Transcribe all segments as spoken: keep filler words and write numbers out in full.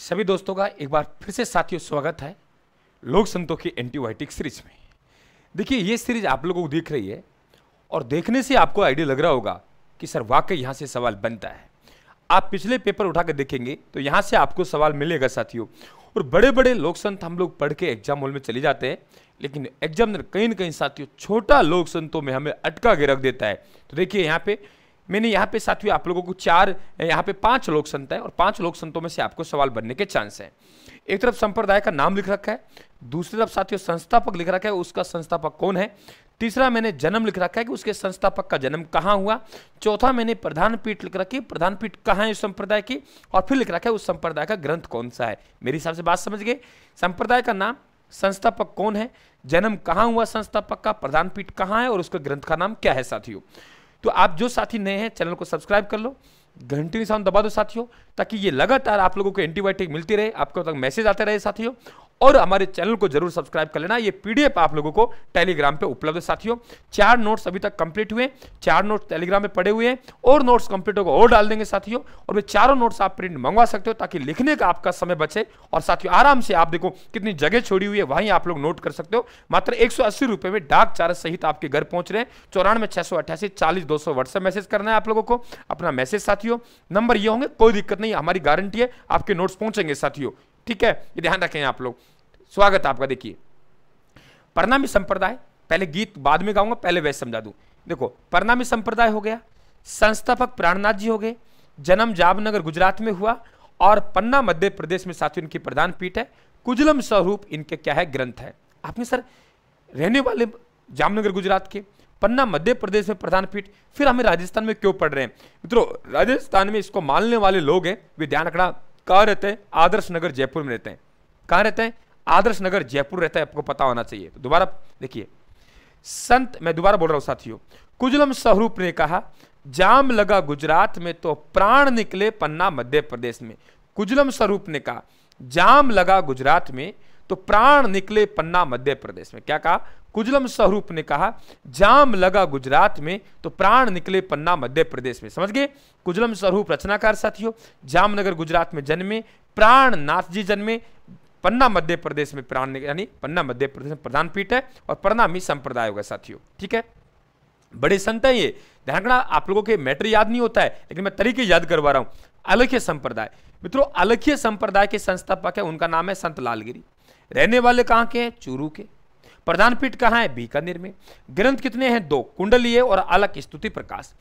सभी दोस्तों का एक बार फिर से साथियों स्वागत है लोक संतों की एंटीबायोटिक सीरीज में। देखिए ये सीरीज आप लोगों को दिख रही है और देखने से आपको आइडिया लग रहा होगा कि सर वाकई यहाँ से सवाल बनता है। आप पिछले पेपर उठा कर देखेंगे तो यहाँ से आपको सवाल मिलेगा साथियों। और बड़े बड़े लोक संत हम लोग पढ़ के एग्जाम हॉल में चले जाते हैं, लेकिन एग्जामिनर कहीं ना कहीं साथियों छोटा लोक संतों में हमें अटका के रख देता है। तो देखिए यहाँ पे मैंने यहाँ पे साथियों आप लोगों को चार यहाँ पे पांच लोक संत हैं और पांच लोक संतों में से आपको सवाल बनने के चांस हैं। एक तरफ संप्रदाय का नाम लिख रखा है, दूसरी तरफ साथियों संस्थापक लिख रखा है, उसका संस्थापक कौन है। तीसरा मैंने जन्म लिख रखा है कि उसके संस्थापक का जन्म कहाँ हुआ। चौथा मैंने प्रधान पीठ लिख रखी है, प्रधान पीठ कहाँ है उस संप्रदाय की। और फिर लिख रखा है उस संप्रदाय का ग्रंथ कौन सा है। मेरे हिसाब से बात समझ गए, संप्रदाय का नाम, संस्थापक कौन है, जन्म कहाँ हुआ संस्थापक का, प्रधान पीठ कहाँ है और उसका ग्रंथ का नाम क्या है। साथियों तो आप जो साथी नए हैं चैनल को सब्सक्राइब कर लो, घंटी निशान दबा दो साथियों, ताकि ये लगातार आप लोगों को एंटीबायोटिक मिलती रहे, आपको तक मैसेज आते रहे साथियों। और हमारे चैनल को जरूर सब्सक्राइब कर लेना। ये पीडीएफ आप लोगों को टेलीग्राम पे उपलब्ध है साथियों। चार नोट्स अभी तक कंप्लीट हुए, चार नोट्स टेलीग्राम पे पड़े हुए हैं और नोट्स कंप्लीट होकर और डाल देंगे साथियों। और वे चारों नोट्स आप प्रिंट मंगवा सकते हो ताकि लिखने का आपका समय बचे। और साथियों आराम से आप देखो कितनी जगह छोड़ी हुई है, वहीं आप लोग नोट कर सकते हो। मात्र एक सौ अस्सी रुपये में डाक चार्ज सहित आपके घर पहुंच रहे हैं। चौरानवे छह सौ अट्ठासी चालीस दो सौ व्हाट्सएप मैसेज करना है आप लोगों को। अपना मैसेज साथियों नंबर ये होंगे, कोई दिक्कत नहीं, हमारी गारंटी है आपके नोट्स पहुंचेंगे साथियों। ठीक है, ये ध्यान रखें आप लोग। स्वागत आपका। देखिए परनामी संप्रदाय, पहले गीत बाद में गाऊंगा, पहले वैसे समझा दूं। देखो परनामी संप्रदाय हो गया, संस्थापक प्राणनाथ जी हो गए, जन्म जामनगर गुजरात में हुआ और पन्ना मध्य प्रदेश में साथियों इनकी प्रधान पीठ है। कुजलम स्वरूप इनके क्या है, ग्रंथ है। आपने सर रहने वाले जामनगर गुजरात के, पन्ना मध्य प्रदेश में प्रधान पीठ, फिर हमें राजस्थान में क्यों पढ़ रहे हैं मित्रों। राजस्थान में इसको मानने वाले लोग हैं, वे ध्यान रखना कहाँ रहते हैं, आदर्श नगर जयपुर में रहते हैं। कहाँ रहते हैं, आदर्श नगर जयपुर रहता है, आपको पता होना चाहिए। तो दोबारा देखिए संत, मैं दोबारा बोल रहा हूँ साथियों, कुजलम स्वरूप ने कहा जाम लगा गुजरात में तो प्राण निकले पन्ना मध्य प्रदेश में। कुजलम स्वरूप ने कहा जाम लगा गुजरात में तो प्राण निकले पन्ना मध्य प्रदेश में। क्या कहा, कुजलम स्वरूप ने कहा जाम लगा गुजरात में तो प्राण निकले पन्ना मध्य प्रदेश में। समझ गए, कुजलम स्वरूप रचनाकार साथियों, जामनगर गुजरात में जन्मे, प्राणनाथ जी जन्मे, पन्ना मध्य प्रदेश में प्राण यानी पन्ना मध्य प्रदेश में प्रधान पीठ है और परनामी संप्रदाय होगा साथियों। ठीक है, बड़े संत हैं ये, ध्यान रखना। आप लोगों के मैटर याद नहीं होता है, लेकिन मैं तरीके याद करवा रहा हूँ। अलखिया संप्रदाय मित्रों, अलखिया संप्रदाय के संस्थापक है, उनका नाम है संत लालगिरी। रहने वाले कहाँ के हैं, चूरू के। प्रधान पीठ कहाँ है, बीकानेर में। ग्रंथ कितने हैं, दो, कुंडलीय और अलख स्तुति प्रकाश।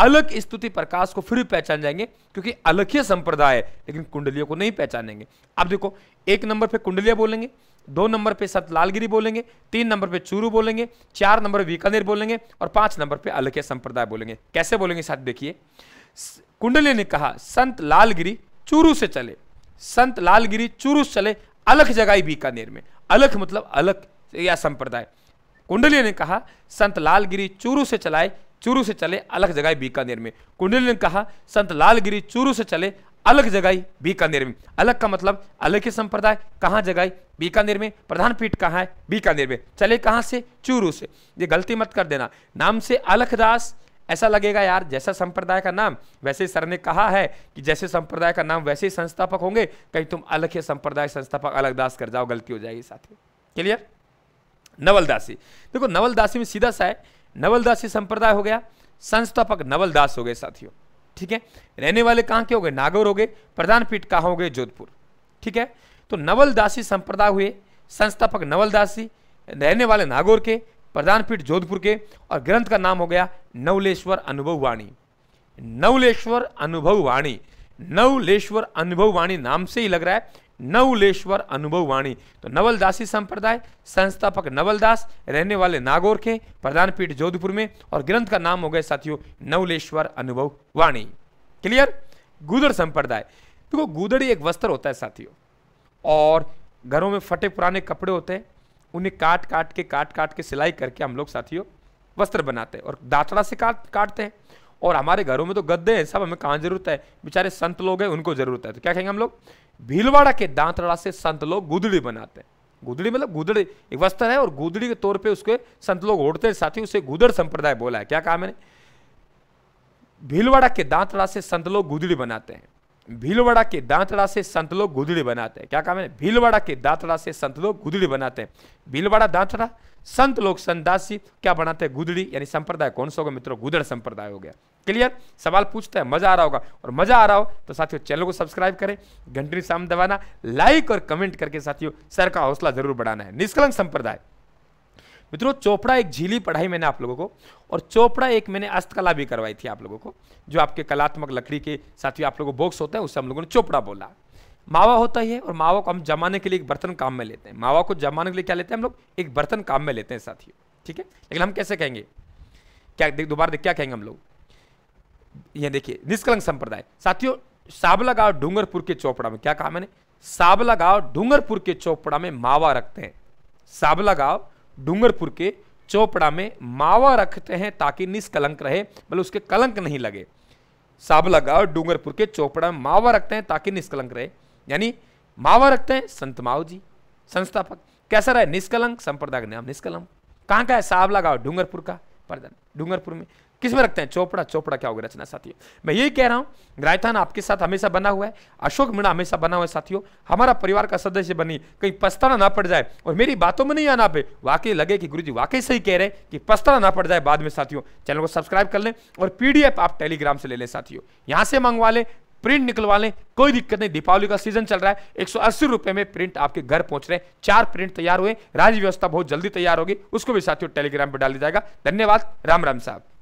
अलख स्तुति प्रकाश को फिर पहचान जाएंगे क्योंकि अलखिया संप्रदाय है, लेकिन कुंडलियों को नहीं पहचानेंगे। अब देखो एक नंबर पे कुंडलिया बोलेंगे, दो नंबर पे संत लालगिरी बोलेंगे, तीन नंबर पे चूरू बोलेंगे, चार नंबर बीकानेर बोलेंगे और पांच नंबर पे अलखिया संप्रदाय बोलेंगे। कैसे बोलेंगे साथ देखिए। कुंडलिया ने कहा संत लालगिरी चूरू से चले, संत लालगिरी चूरू से चले, अलख जगाई बीकानेर में। अलख मतलब अलख या संप्रदाय। कुंडलिया ने कहा संत लालगिरी चूरू से चलाए, चूरू से चले, अलख जगाई बीकानेर में। कुंडलिया ने कहा संत लालगिरी चूरू से चले, अलख जगाई बीकानेर में। अलख का मतलब अलख संप्रदाय, कहाँ जगाई, बीकानेर में। प्रधान पीठ कहाँ है, बीकानेर में। चले कहाँ से, चूरू से। ये गलती मत कर देना, नाम से अलख दास ऐसा लगेगा यार, जैसा संप्रदाय का नाम वैसे सर ने कहा है कि जैसे संप्रदाय का नाम वैसे ही संस्थापक होंगे, कहीं तुम अलख संप्रदाय संस्थापक अलख दास कर जाओ, गलती हो जाएगी साथियों। क्लियर। नवलदासी, देखो नवलदासी में सीधा सा है, नवलदासी संप्रदाय हो गया, संस्थापक नवलदास हो गए साथियों। ठीक है, रहने वाले कहाँ के हो गए, नागौर हो गए, प्रधान पीठ कहाँ हो गए, जोधपुर। ठीक है, तो नवलदासी संप्रदाय हुए, संस्थापक नवलदासी, रहने वाले नागौर के, प्रधान पीठ जोधपुर के और ग्रंथ का नाम हो गया नवलेश्वर अनुभव वाणी। नवलेश्वर अनुभव वाणी, नवलेश्वर अनुभव वाणी नाम से ही लग रहा है, नवलेश्वर अनुभव वाणी। तो नवलदासी संप्रदाय, संस्थापक नवलदास, रहने वाले नागौर के, प्रधान पीठ जोधपुर में और ग्रंथ का नाम हो गया साथियों नवलेश्वर अनुभव वाणी। क्लियर। गूदड संप्रदाय, देखो गूदड़ एक वस्त्र होता है साथियों, और घरों में फटे पुराने कपड़े होते हैं, उन्हें काट काट के काट काट के सिलाई करके हम लोग साथियों वस्त्र बनाते हैं और दातड़ा से काट काटते हैं। और हमारे घरों में तो गद्दे हैं सब, हमें कहाँ जरूरत है, बेचारे संत लोग हैं उनको जरूरत है। तो क्या कहेंगे हम लोग, भीलवाड़ा के दांतड़ा से संत लोग गुदड़ी बनाते हैं। गुदड़ी मतलब गुदड़ी एक वस्त्र है और गुदड़ी के तौर पे उसके संत लोग ओढ़ते हैं साथी, उसे गुदड़ संप्रदाय बोला है। क्या कहा मैंने, भीलवाड़ा के दांतड़ा से संत लोग गुदड़ी बनाते हैं। भीलवाड़ा के दांतड़ा से संत लोग गुदड़ी बनाते हैं। क्या काम है? भीलवाड़ा के दांतड़ा से संत लोग गुदड़ी बनाते हैं। भीलवाड़ा दांतड़ा संत लोग संदासी क्या बनाते हैं? गुदड़ी। यानी संप्रदाय कौन सा होगा मित्रों? गूदड़ संप्रदाय हो गया। क्लियर? सवाल पूछता है, मजा आ रहा होगा। और मजा आ रहा हो तो साथियों चैनल को सब्सक्राइब करें, घंटी सामने दबाना, लाइक और कमेंट करके साथियों सर का हौसला जरूर बढ़ाना है। निष्कलंक संप्रदाय मित्रों, चोपड़ा एक झीली पढ़ाई मैंने आप लोगों को, और चोपड़ा एक मैंने अस्तकला भी करवाई थी आप लोगों को, जो आपके कलात्मक लकड़ी के साथियों आप लोगों को बॉक्स होता है, उसे हम लोगों ने चोपड़ा बोला। मावा होता ही है, और मावा को हम जमाने के लिए एक बर्तन काम में लेते हैं। मावा को जमाने के लिए क्या लेते हैं हम लोग? एक बर्तन काम में लेते हैं साथियों, ठीक है। लेकिन हम कैसे कहेंगे, क्या दोबारा देख क्या कहेंगे हम लोग? यह देखिए निष्कलंक संप्रदाय साथियों, साबला गांव डूंगरपुर के चोपड़ा में, क्या काम है? साबला गांव डूंगरपुर के चोपड़ा में मावा रखते हैं। साबला गांव डूंगरपुर के चोपड़ा में मावा रखते हैं ताकि निष्कलंक रहे, मतलब उसके कलंक नहीं लगे। साबला गांव डूंगरपुर के चोपड़ा में मावा रखते हैं ताकि निष्कलंक रहे, यानी मावा रखते हैं संत माऊ जी संस्थापक। कैसा रहे? निष्कलंक संप्रदाय का नाम निष्कलंक। कहाँ का है? साबला गांव डूंगरपुर का, डूंगरपुर में। किसमें रखते हैं? चोपड़ा। चोपड़ा क्या होगी रचना साथियों? मैं यही कह रहा हूं, रायथान आपके साथ हमेशा बना हुआ है, अशोक मीणा हमेशा बना हुआ है साथियों। हमारा परिवार का सदस्य बनी, कहीं पछताना ना पड़ जाए और मेरी बातों में नहीं आना पे, वाकई लगे कि गुरुजी वाकई सही कह रहे, कि पछताना ना पड़ जाए बाद में साथियों। चैनल को सब्सक्राइब कर लें और पीडीएफ आप टेलीग्राम से ले लें साथियों, यहां से मंगवा लें, प्रिंट निकलवा लें, कोई दिक्कत नहीं। दीपावली का सीजन चल रहा है, एक सौ अस्सी रुपए में प्रिंट आपके घर पहुंच रहे हैं। चार प्रिंट तैयार हुए, राज्य व्यवस्था बहुत जल्दी तैयार होगी, उसको भी साथियों टेलीग्राम पर डाल दिया जाएगा। धन्यवाद। राम राम साहब।